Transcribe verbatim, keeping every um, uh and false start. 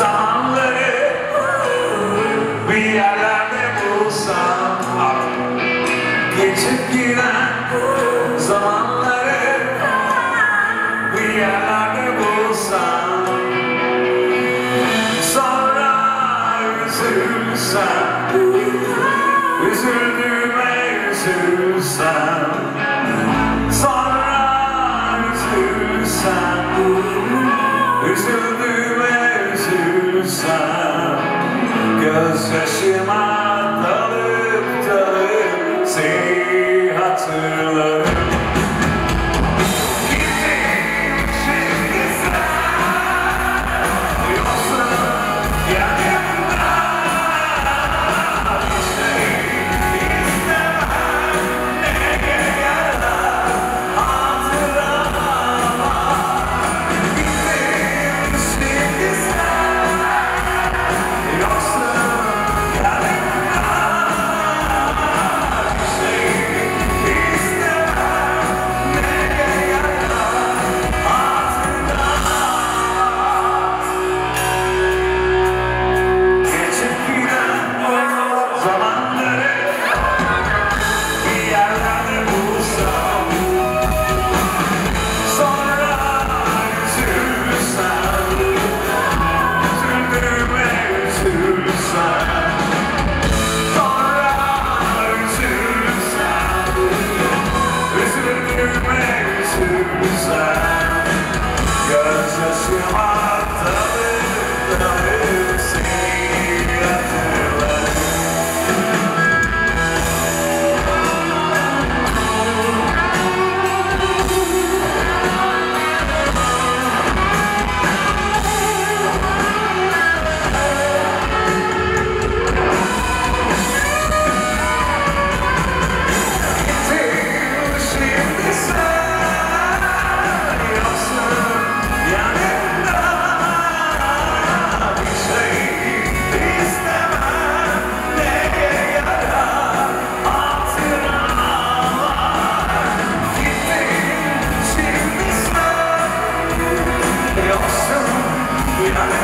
zamanları bir yerlerde bulsam, geçip giden zamanları bir yerlerde bulsam, sonra üzülsem, üzüldüğüme üzülsem, sonra üzülsem, üzüldüğüme üzülsem, gözyaşıma dalıp dalıp seni hatırlarım. Yeah.